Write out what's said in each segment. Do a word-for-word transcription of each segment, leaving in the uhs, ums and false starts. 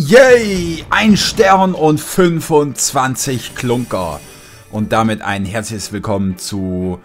Yay! Ein Stern und fünfundzwanzig Klunker. Und damit ein herzliches Willkommen zu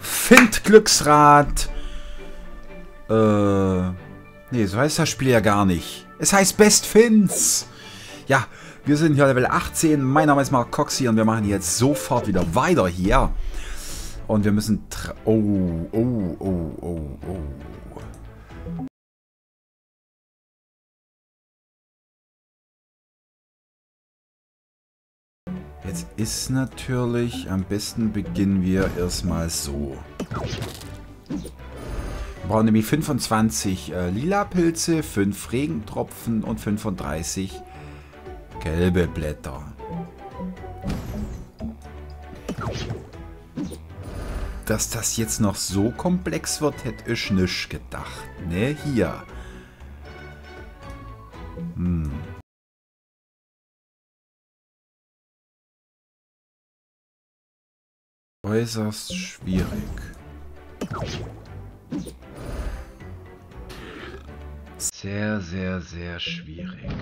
Find Glücksrad. Äh, nee, so heißt das Spiel ja gar nicht. Es heißt Best Fiends. Ja, wir sind hier Level achtzehn. Mein Name ist Mark Coxie und wir machen jetzt sofort wieder weiter hier. Und wir müssen... Oh, oh, oh, oh, oh. Jetzt ist natürlich, am besten beginnen wir erstmal so. Wir brauchen nämlich fünfundzwanzig äh, lila Pilze, fünf Regentropfen und fünfunddreißig gelbe Blätter. Dass das jetzt noch so komplex wird, hätte ich nicht gedacht. Ne, hier. Hm. Äußerst schwierig. Sehr, sehr, sehr schwierig.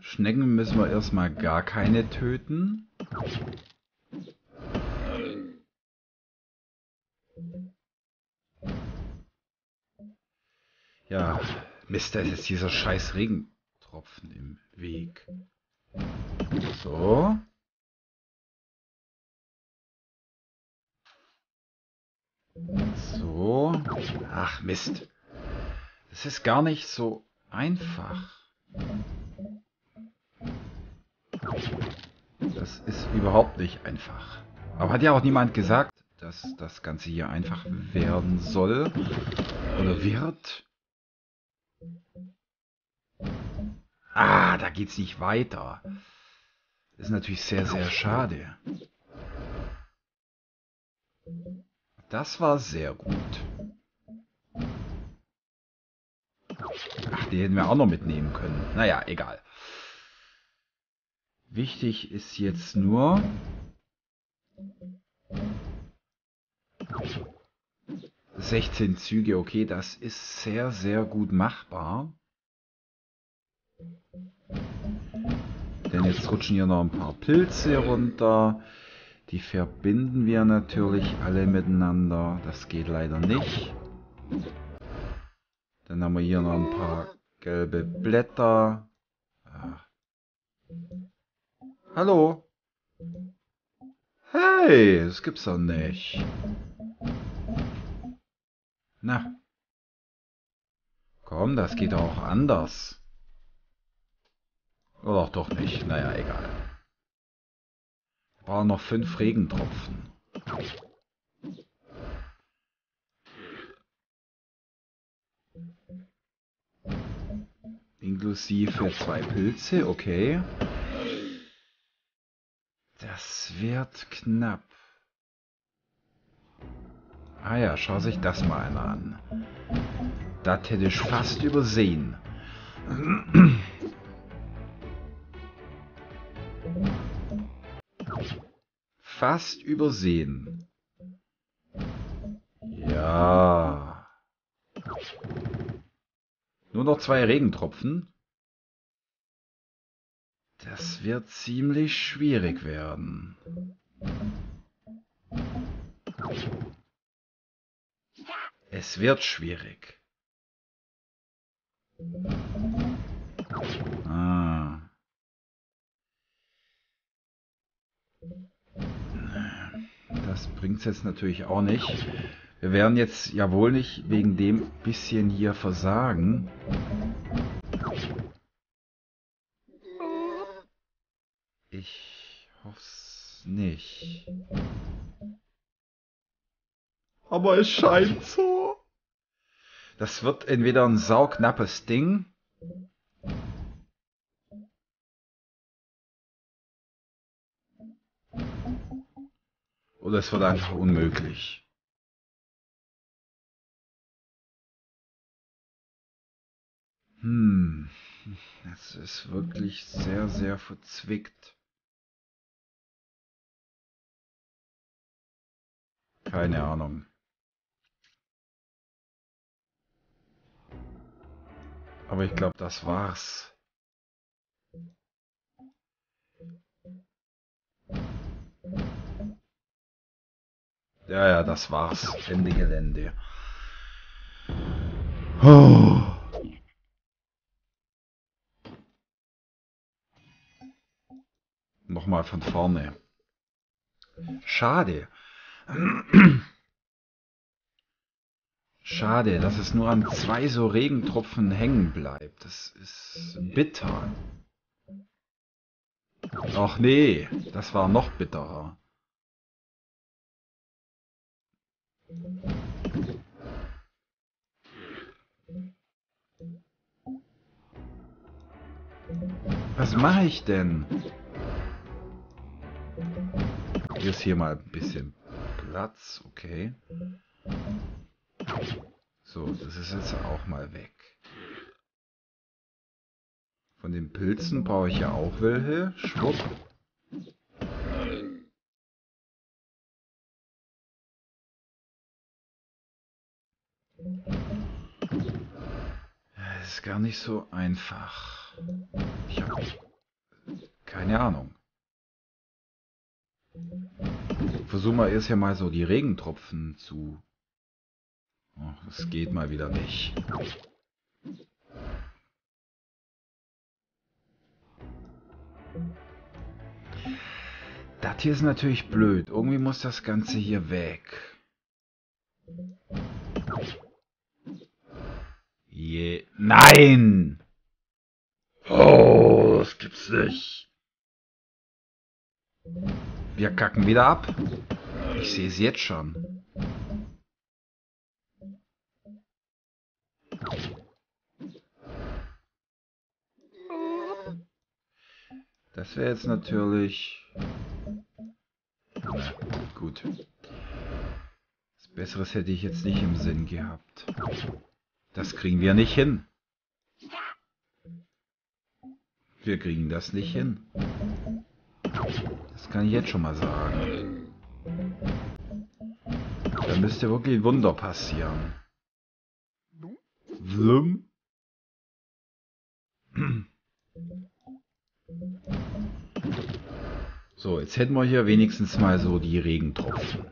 Schnecken müssen wir erstmal gar keine töten. Ja, Mist, da ist jetzt dieser scheiß Regen. Tropfen im Weg. So. So. Ach Mist. Das ist gar nicht so einfach. Das ist überhaupt nicht einfach. Aber hat ja auch niemand gesagt, dass das Ganze hier einfach werden soll oder wird. Ah, da geht's nicht weiter. Das ist natürlich sehr, sehr schade. Das war sehr gut. Ach, den hätten wir auch noch mitnehmen können. Naja, egal. Wichtig ist jetzt nur... sechzehn Züge, okay, das ist sehr, sehr gut machbar. Denn jetzt rutschen hier noch ein paar Pilze runter. Die verbinden wir natürlich alle miteinander. Das geht leider nicht. Dann haben wir hier noch ein paar gelbe Blätter. Ah. Hallo? Hey, das gibt's doch nicht. Na. Komm, das geht auch anders. Oder auch doch nicht. Naja, egal. Wir brauchen noch fünf Regentropfen. Inklusive zwei Pilze, okay. Das wird knapp. Ah ja, schau sich das mal einer an. Das hätte ich fast übersehen. Fast übersehen. Ja. Nur noch zwei Regentropfen. Das wird ziemlich schwierig werden. Es wird schwierig. Ah. Das bringt es jetzt natürlich auch nicht. Wir werden jetzt ja wohl nicht wegen dem bisschen hier versagen. Ich hoff's nicht. Aber es scheint so. Das wird entweder ein sauknappes Ding. Oder es wird einfach unmöglich. Hm. Das ist wirklich sehr, sehr verzwickt. Keine Ahnung. Aber ich glaube, das war's. Ja, ja, das war's. Ende Gelände. Oh. Nochmal von vorne. Schade. Schade, dass es nur an zwei so Regentropfen hängen bleibt. Das ist bitter. Ach nee, das war noch bitterer. Was mache ich denn? Hier ist hier mal ein bisschen Platz, okay. So, das ist jetzt auch mal weg. Von den Pilzen brauche ich ja auch welche. Schwupp. Das ist gar nicht so einfach. Ich habe keine Ahnung. Versuchen wir erst ja mal so die Regentropfen zu... Es geht mal wieder nicht. Das hier ist natürlich blöd. Irgendwie muss das Ganze hier weg. Je. Nein! Oh, das gibt's nicht. Wir kacken wieder ab. Ich sehe es jetzt schon. Das wäre jetzt natürlich... Na, gut. Was Besseres hätte ich jetzt nicht im Sinn gehabt. Das kriegen wir nicht hin. Wir kriegen das nicht hin. Das kann ich jetzt schon mal sagen. Da müsste wirklich ein Wunder passieren. Wlum. So, jetzt hätten wir hier wenigstens mal so die Regentropfen.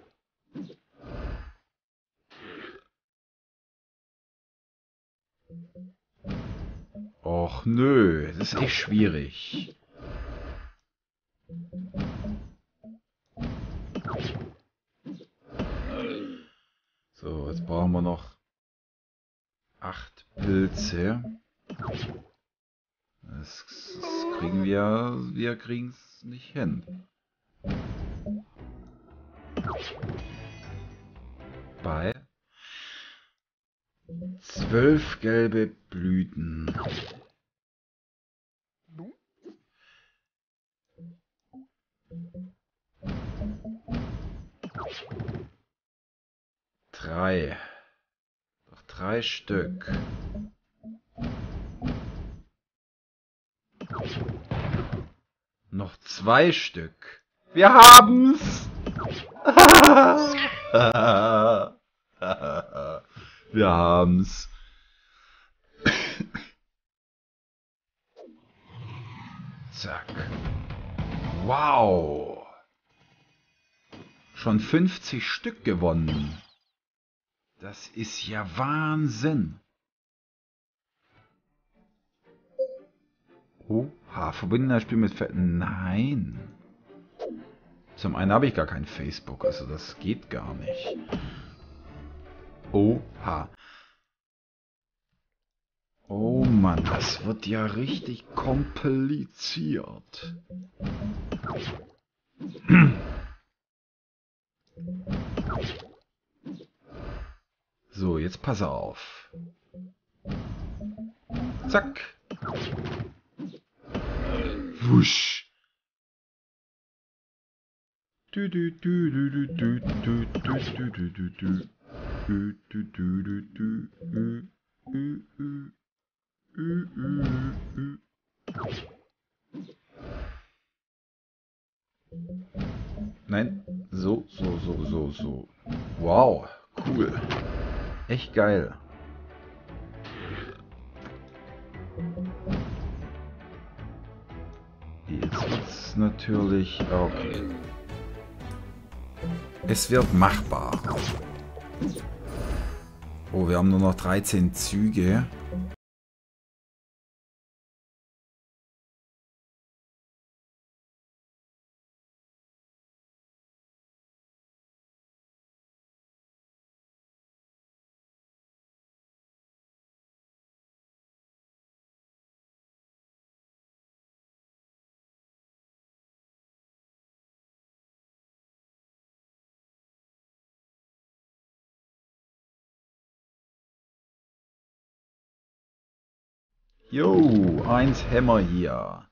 Och nö, das ist echt schwierig. So, jetzt brauchen wir noch acht Pilze. Das, das kriegen wir, wir kriegen es nicht hin. Bei zwölf gelbe Blüten. Drei. Noch drei Stück. Noch zwei Stück. Wir haben's! Wir haben's. Zack. Wow. Schon fünfzig Stück gewonnen. Das ist ja Wahnsinn. Oha, verbinden das Spiel mit Fe... Nein. Zum einen habe ich gar kein Facebook, also das geht gar nicht. Oha. Oh Mann, das wird ja richtig kompliziert. So, jetzt pass auf. Zack. Wusch. Du du du du du du du du du du du. Nein, so, so, so, so, so. Wow, cool. Echt geil. Jetzt ist natürlich... Okay. Es wird machbar. Oh, wir haben nur noch dreizehn Züge. Jo, eins Hämmer hier.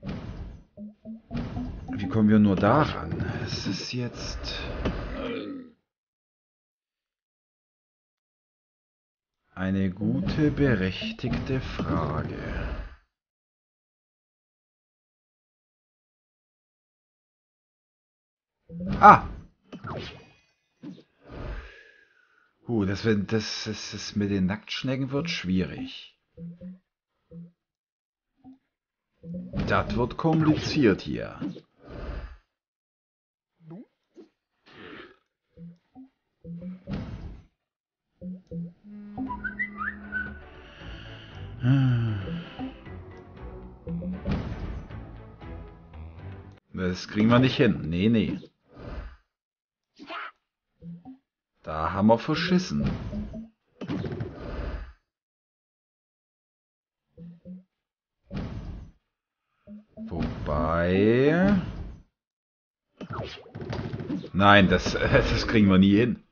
Wie kommen wir nur daran? Es ist jetzt... eine gute, berechtigte Frage. Ah! Uh, das, das, das, das mit den Nacktschnecken wird schwierig. Das wird kompliziert hier. Das kriegen wir nicht hin. Nee, nee. Da haben wir verschissen. Wobei... Nein, das, das kriegen wir nie hin.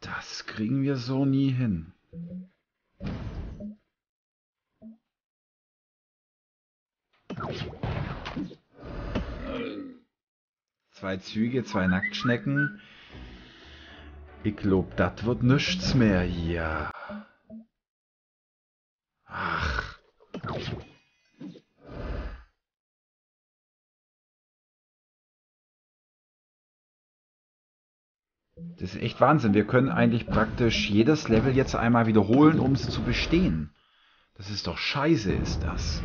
Das kriegen wir so nie hin. Zwei Züge, zwei Nacktschnecken. Ich glaub, das wird nichts mehr hier. Ach. Das ist echt Wahnsinn. Wir können eigentlich praktisch jedes Level jetzt einmal wiederholen, um es zu bestehen. Das ist doch scheiße, ist das.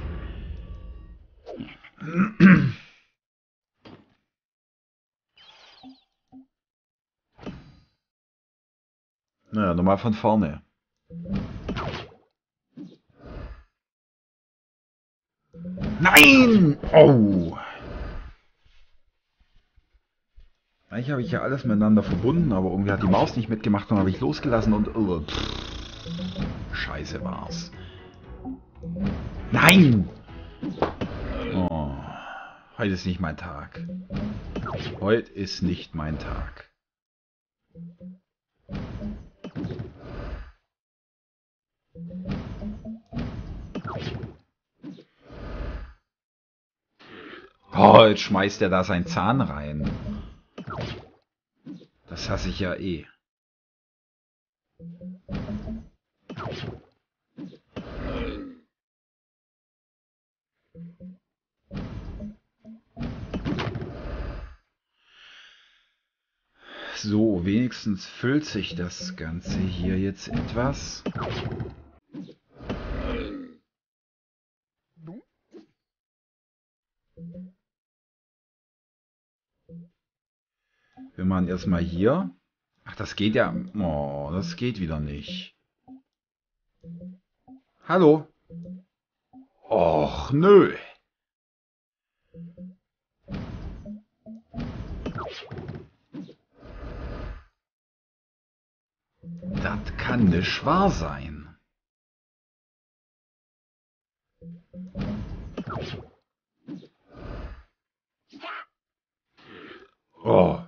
Naja, nochmal von vorne. Nein! Oh! Eigentlich habe ich ja alles miteinander verbunden, aber irgendwie hat die Maus nicht mitgemacht und habe ich losgelassen und... Oh, pff, scheiße war's. Nein! Oh, heute ist nicht mein Tag. Heute ist nicht mein Tag. Oh, jetzt schmeißt er da seinen Zahn rein. Das hasse ich ja eh. So, wenigstens füllt sich das Ganze hier jetzt etwas. Wir machen erstmal hier. Ach, das geht ja... Oh, das geht wieder nicht. Hallo? Och, nö. Das kann nicht wahr sein. Oh.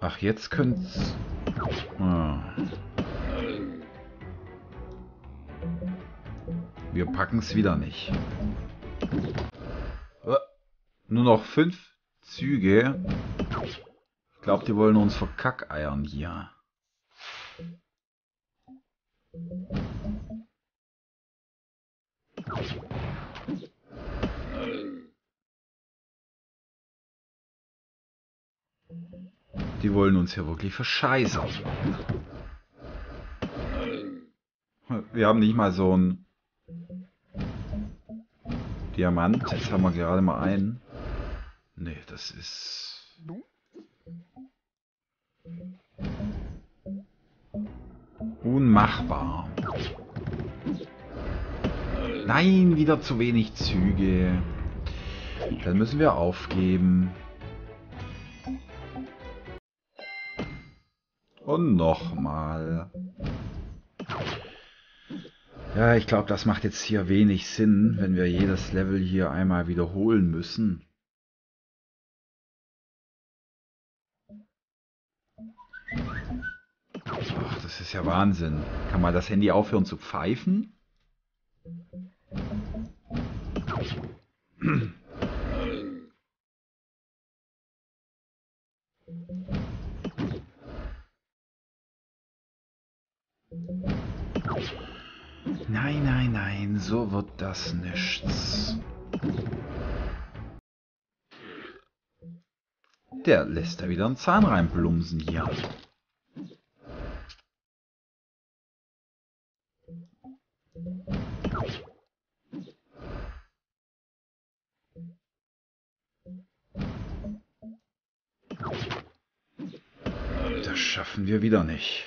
Ach, jetzt könnt's... Ah. Wir packen's wieder nicht. Nur noch fünf Züge. Ich glaube, die wollen uns verkackeiern hier. Die wollen uns ja wirklich verscheißen. Wir haben nicht mal so einen Diamant. Jetzt haben wir gerade mal einen. Nee, das ist... unmachbar. Nein, wieder zu wenig Züge. Dann müssen wir aufgeben. Und nochmal. Ja, ich glaube, das macht jetzt hier wenig Sinn, wenn wir jedes Level hier einmal wiederholen müssen. Ach, das ist ja Wahnsinn. Kann mal das Handy aufhören zu pfeifen? Nein, nein, nein, so wird das nichts. Der lässt da wieder einen Zahn reinblumsen hier. Das schaffen wir wieder nicht.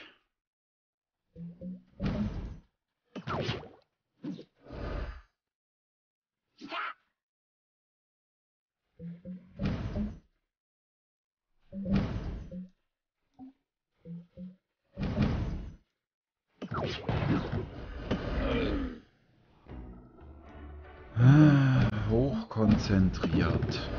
Hochkonzentriert.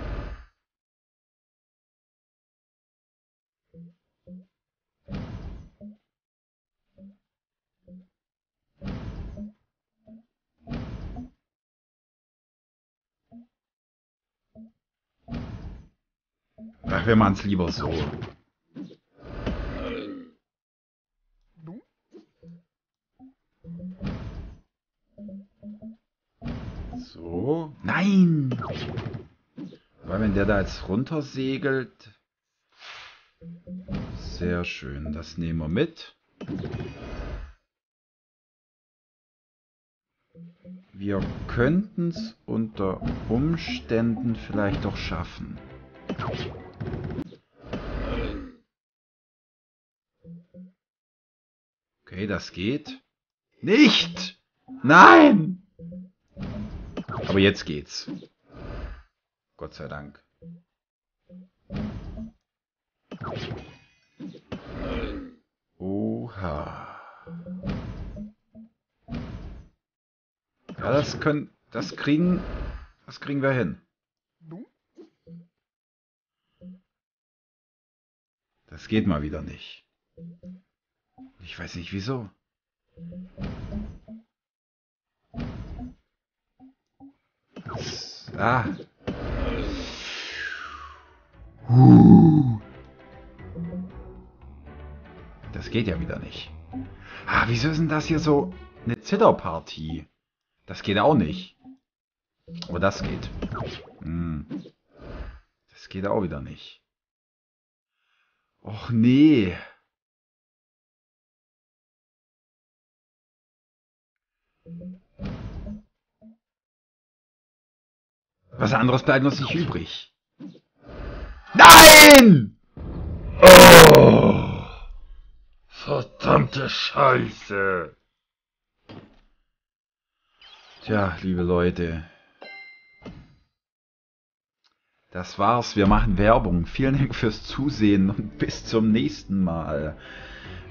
Ach, wir machen's lieber so. So. Nein! Weil wenn der da jetzt runter segelt... Sehr schön, das nehmen wir mit. Wir könnten es unter Umständen vielleicht doch schaffen. Okay, das geht. Nicht! Nein! Aber jetzt geht's. Gott sei Dank. Oha. Ja, das können... Das kriegen... Das kriegen wir hin. Das geht mal wieder nicht. Ich weiß nicht wieso. Ah. Das geht ja wieder nicht. Ah, wieso ist denn das hier so eine Zitterpartie? Das geht auch nicht. Aber das geht. Hm. Das geht auch wieder nicht. Och nee. Was anderes bleibt uns nicht übrig. Nein! Oh! Verdammte Scheiße! Tja, liebe Leute. Das war's, wir machen Werbung. Vielen Dank fürs Zusehen und bis zum nächsten Mal.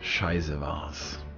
Scheiße war's.